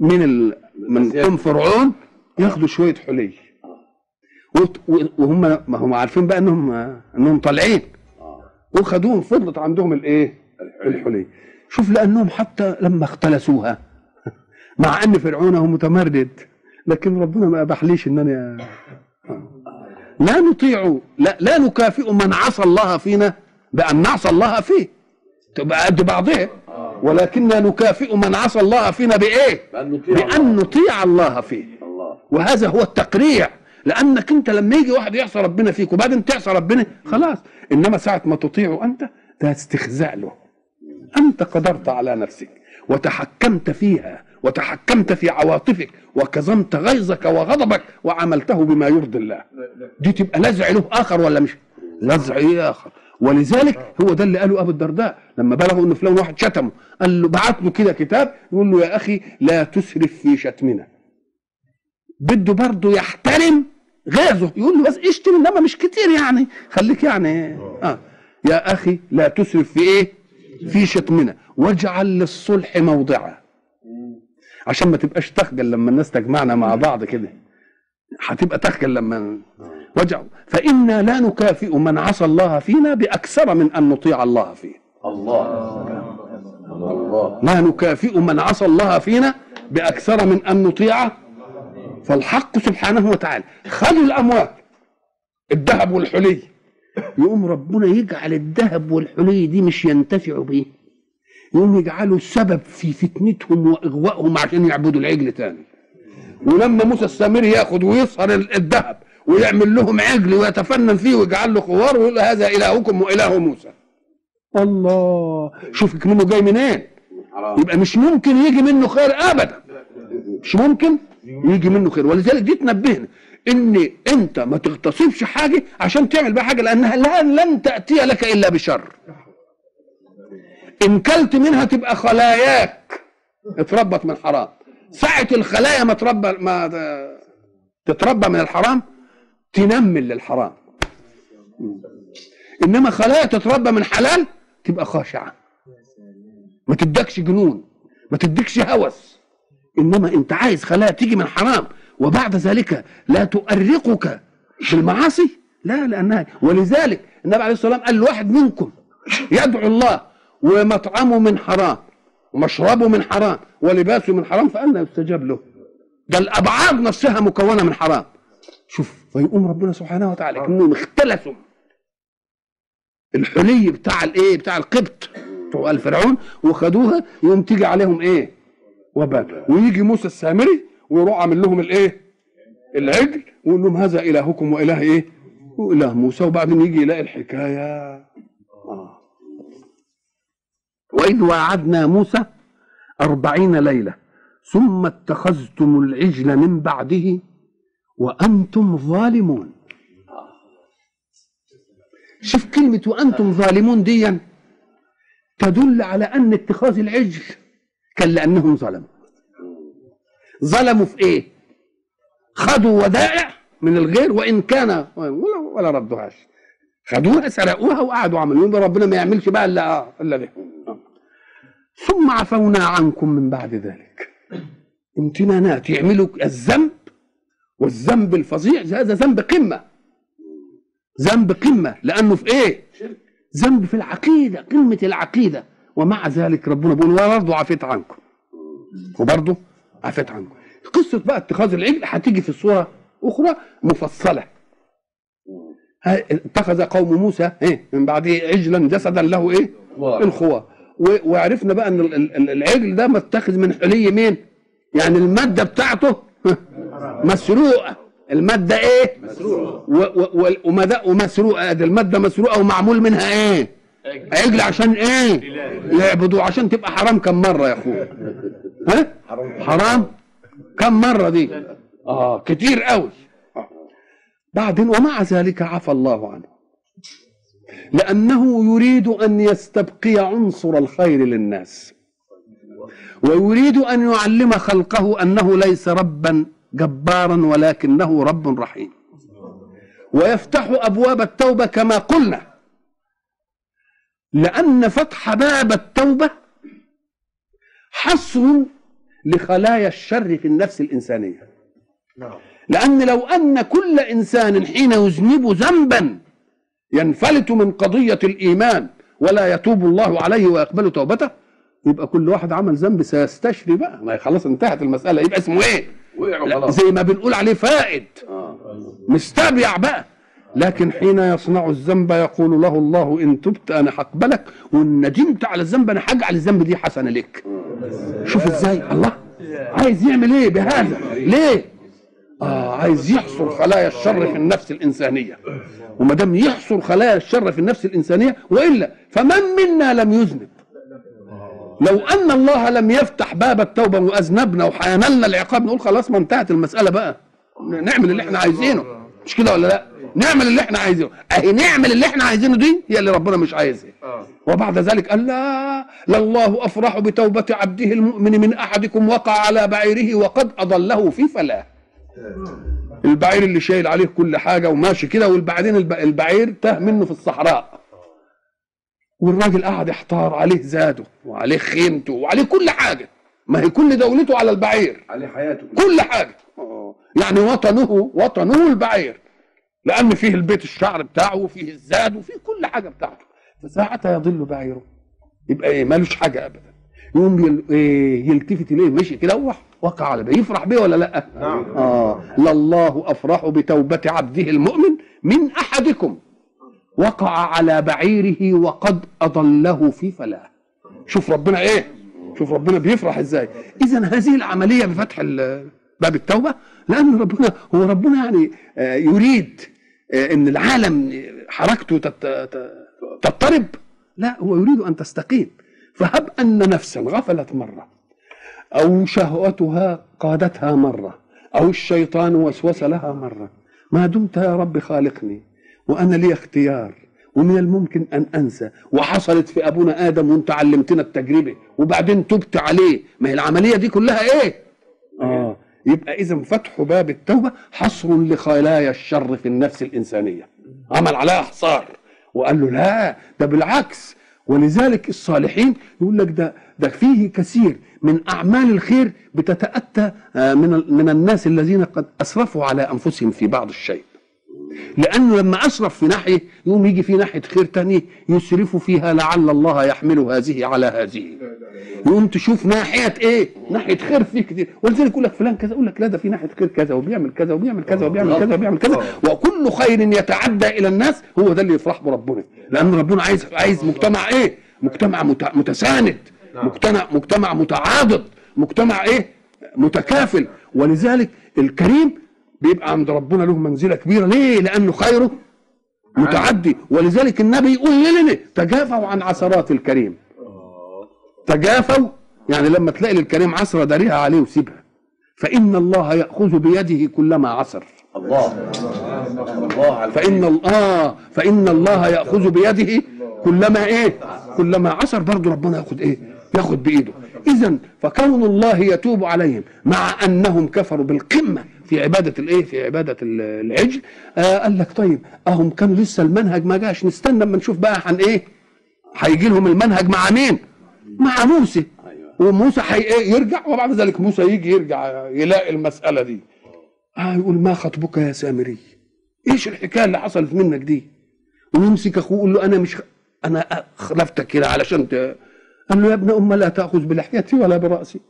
من ال... من قوم فرعون ياخدوا شويه حلي، وهم ما هم عارفين بقى انهم انهم طالعين، وخدوهم فضلت عندهم الايه؟ الحلي. شوف، لانهم حتى لما اختلسوها مع ان فرعون هو متمرد، لكن ربنا ما اباحليش ان انا لا نطيع، لا, لا نكافئ من عصى الله فينا بان نعصى الله فيه، تبقى قد بعضها، ولكننا نكافئ من عصى الله فينا بايه؟ بان نطيع الله فيه. وهذا هو التقريع، لانك انت لما يجي واحد يعصى ربنا فيك وبعدين تعصى ربنا خلاص، انما ساعه ما تطيعه انت ده استخزاء له، انت قدرت على نفسك وتحكمت فيها وتحكمت في عواطفك وكظمت غيظك وغضبك وعملته بما يرضي الله. دي تبقى نزع له اخر ولا مش نزع ايه اخر؟ ولذلك هو ده اللي قاله ابو الدرداء لما بلغوا ان فلان واحد شتمه، قال له بعت له كده كتاب يقول له يا اخي لا تسرف في شتمنا. بده برضه يحترم غازه، يقول له بس اشتم انما مش كتير يعني، خليك يعني اه يا اخي لا تسرف في ايه؟ في شتمنا، واجعل للصلح موضعه. عشان ما تبقاش تخجل لما الناس تجمعنا مع بعض كده. هتبقى تخجل لما وجعه. فإنا لا نكافئ من عصى الله فينا بأكثر من أن نطيع الله فيه. الله الله لا نكافئ من عصى الله فينا بأكثر من أن نطيعه. فالحق سبحانه وتعالى خلوا الأموال الذهب والحلي، يقوم ربنا يجعل الذهب والحلي دي مش ينتفعوا بيه، يقوم يجعلوا سبب في فتنتهم وإغوائهم عشان يعبدوا العجل تاني. ولما موسى السامري ياخد ويسهر الذهب ويعمل لهم عجل ويتفنن فيه ويجعل له خوار ويقول هذا إلهكم وإله موسى. الله، شوف كمنه جاي منين؟ يبقى مش ممكن يجي منه خير أبدا، مش ممكن يجي منه خير. ولذلك دي تنبهنا إن أنت ما تغتصبش حاجة عشان تعمل بها حاجة، لأنها لن تأتي لك إلا بشر. إن كلت منها تبقى خلاياك اتربت من حرام. ساعة الخلايا ما تربى ما تتربى من الحرام تنمل للحرام، انما خلايا تتربى من حلال تبقى خاشعة، ما تدكش جنون، ما تدكش هوس. انما انت عايز خلايا تيجي من حرام وبعد ذلك لا تؤرقك في المعاصي، لا لانها. ولذلك النبي عليه الصلاة والسلام قال الواحد منكم يدعو الله ومطعمه من حرام ومشربه من حرام ولباسه من حرام فأنا يستجاب له، ده الأبعاد نفسها مكونة من حرام. شوف، فيقوم ربنا سبحانه وتعالى كأنهم اختلسوا الحلي بتاع الايه بتاع القبط بتوع الفرعون وخدوها، يقوم تيجي عليهم ايه وبال، ويجي موسى السامري ويروح عامل لهم الايه العجل ويقول لهم هذا إلهكم وإله ايه وإله موسى، وبعدين يجي يلاقي الحكاية. وإذ وعدنا موسى أربعين ليلة ثم اتخذتم العجل من بعده وأنتم ظالمون. شوف كلمة وأنتم ظالمون دي تدل على أن اتخاذ العجل كان لأنهم ظلموا. ظلموا في إيه؟ خدوا ودائع من الغير وإن كان ولا ردوهاش، خدوها سرقوها وقعدوا عملوا ربنا ما يعملش بقى إلا إلا ده. ثم عفونا عنكم من بعد ذلك امتنانات، يعملوا الذنب والذنب الفظيع، هذا ذنب قمة، ذنب قمة لأنه في إيه؟ ذنب في العقيدة، قمة العقيدة. ومع ذلك ربنا بيقول وبرضه عفيت عنكم، وبرضه عفيت عنكم. قصة بقى اتخاذ العجل هتيجي في صورة أخرى مفصلة. اتخذ قوم موسى إيه؟ من بعده عجلا جسدا له إيه؟ الخوار. وعرفنا بقى ان العجل ده متاخذ من حلي مين؟ يعني الماده بتاعته مسروقه، الماده ايه؟ مسروقه ومسروقه، ادي الماده مسروقه ومعمول منها ايه؟ عجل. عشان ايه؟ يعبدوه. عشان تبقى حرام كم مره يا اخويا؟ ها؟ حرام كم مره دي؟ اه كتير قوي. بعدين ومع ذلك عفى الله عنه لأنه يريد أن يستبقي عنصر الخير للناس، ويريد أن يعلم خلقه أنه ليس ربا جبارا ولكنه رب رحيم، ويفتح أبواب التوبة كما قلنا، لأن فتح باب التوبة حصر لخلايا الشر في النفس الإنسانية. لأن لو أن كل إنسان حين يذنب ذنبا ينفلت من قضية الإيمان ولا يتوب الله عليه ويقبل توبته، يبقى كل واحد عمل ذنب سيستشري بقى، ما خلاص انتهت المسألة، يبقى اسمه ايه؟ زي ما بنقول عليه فائد، مستبيع بقى. لكن حين يصنع الذنب يقول له الله إن تبت أنا هقبلك، وإن ندمت على الذنب أنا هجعل الذنب دي حسنة لك. شوف ازاي الله عايز يعمل ايه بهذا؟ ليه؟ آه عايز يحصر خلايا الشر في النفس الإنسانية، وما دام يحصر خلايا الشر في النفس الإنسانية، وإلا فمن منا لم يذنب؟ لو ان الله لم يفتح باب التوبه واذنبنا وحيملنا العقاب نقول خلاص ما انتهت المساله بقى، نعمل اللي احنا عايزينه، مش كده ولا لا؟ نعمل اللي احنا عايزينه، اهي نعمل اللي احنا عايزينه دي هي اللي ربنا مش عايزها. وبعد ذلك قال لا لله افرح بتوبه عبده المؤمن من احدكم وقع على بعيره وقد اضله في فلاه. البعير اللي شايل عليه كل حاجه وماشي كده، وبعدين البعير تاه منه في الصحراء، والراجل قاعد يحتار عليه ذاته وعليه خيمته وعليه كل حاجه، ما هي كل دولته على البعير، عليه حياته كل, كل حاجه. أوه. يعني وطنه وطنه البعير، لان فيه البيت الشعر بتاعه وفيه الزاد وفيه كل حاجه بتاعته، فساعتها يضل بعيره، يبقى ايه مالوش حاجه ابدا. يقوم يلتفت اليه مشي كده وقع على بيه، يفرح بيه ولا لا؟ نعم. اه لله افرح بتوبه عبده المؤمن من احدكم وقع على بعيره وقد أضله في فلاه. شوف ربنا ايه، شوف ربنا بيفرح ازاي. اذا هذه العمليه بفتح باب التوبه، لان ربنا هو ربنا يعني يريد ان العالم حركته تضطرب، لا، هو يريد ان تستقيم. فهب ان نفسا غفلت مره، او شهوتها قادتها مره، او الشيطان وسوس لها مره، ما دمت يا رب خالقني وأنا لي اختيار ومن الممكن أن أنسى، وحصلت في أبونا آدم وأنت علمتنا التجربة وبعدين تبت عليه، ما هي العملية دي كلها إيه؟ آه يبقى إذا فتح باب التوبة حصر لخلايا الشر في النفس الإنسانية، عمل عليها حصار وقال له لا ده بالعكس. ولذلك الصالحين يقول لك ده ده فيه كثير من أعمال الخير بتتأتى من من الناس الذين قد أسرفوا على أنفسهم في بعض الشيء، لأنه لما أسرف في ناحية يقوم يجي في ناحية خير تانية يسرف فيها لعل الله يحمل هذه على هذه، يقوم تشوف ناحية إيه؟ ناحية خير فيه كتير، ولذلك يقول لك فلان كذا، يقول لك لا ده في ناحية خير كذا وبيعمل كذا وبيعمل كذا وبيعمل كذا وبيعمل كذا، وكل خير يتعدى إلى الناس هو ده اللي يفرح بربنا، لأن ربنا عايز عايز مجتمع إيه؟ مجتمع متساند، مجتمع مجتمع متعاضد، مجتمع إيه؟ متكافل. ولذلك الكريم بيبقى عند ربنا له منزلة كبيرة، ليه؟ لأنه خيره متعدي. ولذلك النبي يقول لنا تجافوا عن عثرات الكريم، تجافوا يعني لما تلاقي للكريم عثرة داريها عليه وسيبها، فإن الله يأخذ بيده كلما عثر. الله فإن الله فإن الله يأخذ بيده كلما إيه؟ كلما عثر، برضه ربنا يأخذ إيه؟ يأخذ بإيده. إذن فكون الله يتوب عليهم مع أنهم كفروا بالقمة في عبادة الايه؟ في عبادة العجل. آه قال لك طيب اهم كانوا لسه المنهج ما جاش، نستنى اما نشوف بقى عن ايه؟ هيجي لهم المنهج مع مين؟ مع موسى، وموسى هي ايه؟ يرجع، وبعد ذلك موسى يجي يرجع يلاقي المسألة دي. اه يقول ما خطبك يا سامري؟ ايش الحكاية اللي حصلت منك دي؟ ويمسك اخوه يقول له انا مش خ... انا خلفتك كده علشان ت... قال له يا ابن أم لا تأخذ بلحيتي ولا برأسي،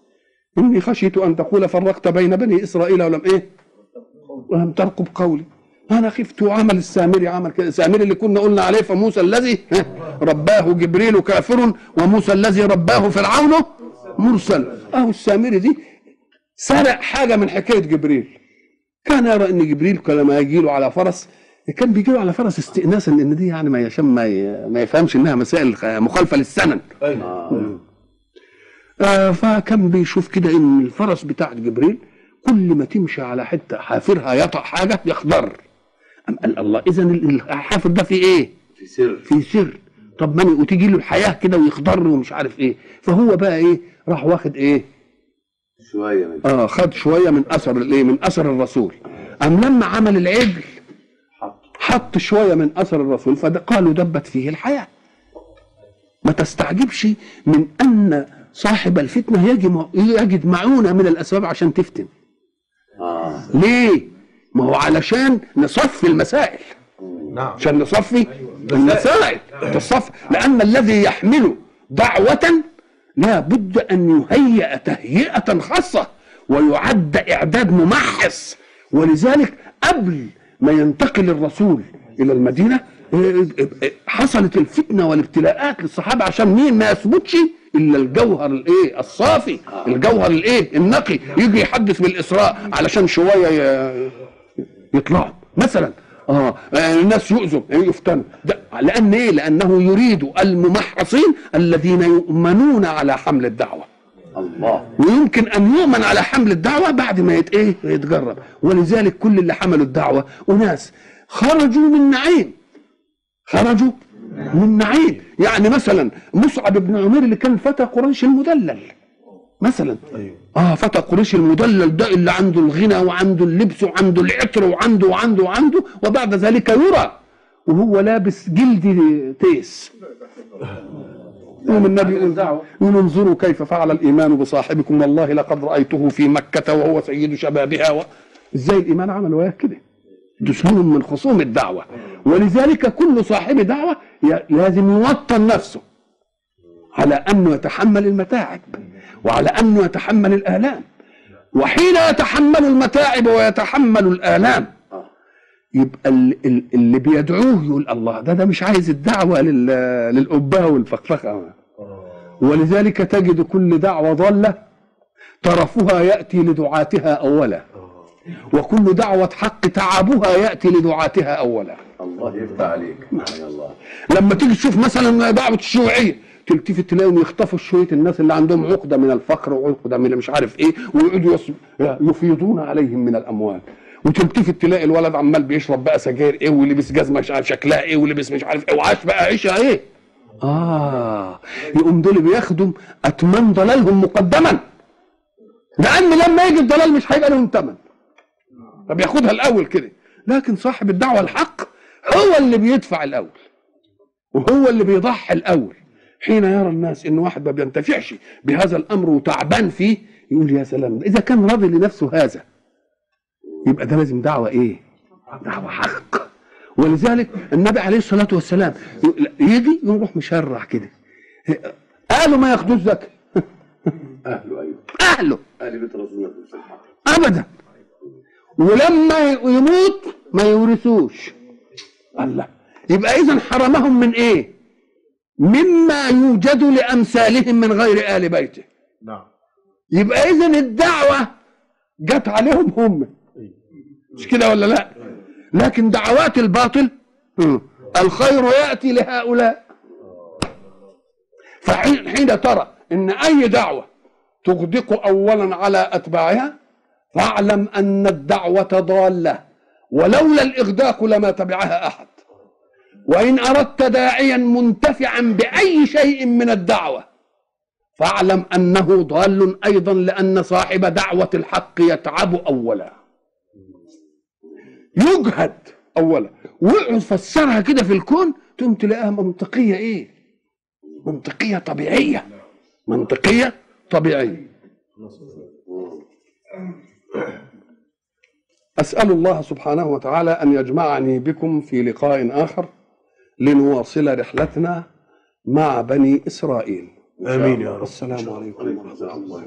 إني خشيت أن تقول فرقت بين بني إسرائيل ولم إيه؟ ولم ترقب قولي. أنا خفت، وعمل السامري عمل كده، السامري اللي كنا قلنا عليه فموسى الذي رباه جبريل كافر وموسى الذي رباه فرعون مرسل. أهو السامري دي سرق حاجة من حكاية جبريل، كان يرى إن جبريل لما يجي له على فرس كان بيجي له على فرس استئناسا ان دي يعني ما يشم ما يفهمش انها مسائل مخالفه للسنن. ايوه. آه فكان بيشوف كده ان الفرس بتاعت جبريل كل ما تمشي على حته حافرها يطأ حاجه يخضر. أم قال الله اذا الحافر ده في ايه؟ في سر. في سر. طب ماني وتيجي له الحياه كده ويخضر ومش عارف ايه، فهو بقى ايه؟ راح واخد ايه؟ شويه من اه خد شويه من اثر الايه؟ من اثر الرسول. ام لما عمل العجل حط شويه من اثر الرسول، فقالوا دبت فيه الحياه. ما تستعجبش من ان صاحب الفتنه يجد معونه من الاسباب عشان تفتن. آه. ليه؟ ما هو علشان نصفي المسائل. نعم. عشان نصفي المسائل. تصفي، لان الذي يحمل دعوه لا بد ان يهيئ تهيئه خاصه ويعد اعداد ممحص. ولذلك قبل ما ينتقل الرسول الى المدينه حصلت الفتنه والابتلاءات للصحابه، عشان مين؟ ما يثبتش الا الجوهر الايه؟ الصافي، الجوهر الايه؟ النقي، يجي يحدث بالاسراء علشان شويه يطلعوا مثلا. اه الناس يؤذوا يفتنوا، لان ايه؟ لانه يريد الممحصين الذين يؤمنون على حمل الدعوه. الله. ويمكن ان يؤمن على حمل الدعوه بعد ما يت ايه؟ يتجرب، ولذلك كل اللي حملوا الدعوه اناس خرجوا من نعيم. خرجوا من نعيم، يعني مثلا مصعب بن عمير اللي كان فتى قريش المدلل. مثلا أيوه. اه فتى قريش المدلل ده اللي عنده الغنى وعنده اللبس وعنده العطر وعنده وعنده وعنده وبعد ذلك يرى وهو لابس جلد تيس. يوم النبي يقول انظروا كيف فعل الايمان بصاحبكم والله لقد رايته في مكه وهو سيد شبابها و... ازاي الايمان عمل وياه كده؟ دشمن من خصوم الدعوه، ولذلك كل صاحب دعوه لازم يوطن نفسه على انه يتحمل المتاعب وعلى انه يتحمل الالام، وحين يتحمل المتاعب ويتحمل الالام يبقى اللي بيدعوه يقول الله ده ده مش عايز الدعوه للقبه والفخفخه. ولذلك تجد كل دعوه ضاله طرفها ياتي لدعاتها اولا، وكل دعوه حق تعبها ياتي لدعاتها اولا. الله يفتح عليك. الله. لما تيجي تشوف مثلا دعوه الشيوعيه تلتفت تلاقيهم يخطفوا شويه الناس اللي عندهم عقده من الفقر وعقده من مش عارف ايه ويقعدوا يفيضون عليهم من الاموال، وتلتفت تلاقي الولد عمال بيشرب بقى سجاير ايه ولبس جزمه مش عارف شكلها ايه ولبس مش عارف ايه وعاش بقى عيشه ايه. اه يقوم دول بياخدوا اتمام ضلالهم مقدما، لان لما يجي الضلال مش هيبقى لهم ثمن، فبياخدها الاول كده. لكن صاحب الدعوه الحق هو اللي بيدفع الاول وهو اللي بيضحي الاول، حين يرى الناس ان واحد ما بينتفعش بهذا الامر وتعبان فيه يقول يا سلام، اذا كان راضي لنفسه هذا يبقى ده لازم دعوه ايه؟ دعوه حق. ولذلك النبي عليه الصلاه والسلام يجي يروح مشرع كده، اهله ما ياخدوش زكاه. اهله ايوه اهله اهل بيت رسول الله ابدا، ولما يموت ما يورثوش. الله. يبقى اذا حرمهم من ايه؟ مما يوجد لامثالهم من غير ال بيته. نعم. يبقى اذا الدعوه جت عليهم هم، مش كده ولا لا؟ لكن دعوات الباطل الخير ياتي لهؤلاء. فحين ترى ان اي دعوه تغدق اولا على اتباعها فاعلم ان الدعوه ضاله، ولولا الاغداق لما تبعها احد. وإن أردت داعيا منتفعا بأي شيء من الدعوة فاعلم أنه ضال أيضا، لأن صاحب دعوة الحق يتعب أولا، يجهد أولا. وفسرها كده في الكون تقوم تلاقيها منطقية إيه؟ منطقية طبيعية، منطقية طبيعية. أسأل الله سبحانه وتعالى أن يجمعني بكم في لقاء آخر لنواصل رحلتنا مع بني إسرائيل. آمين يا رب. السلام عليكم ورحمة الله.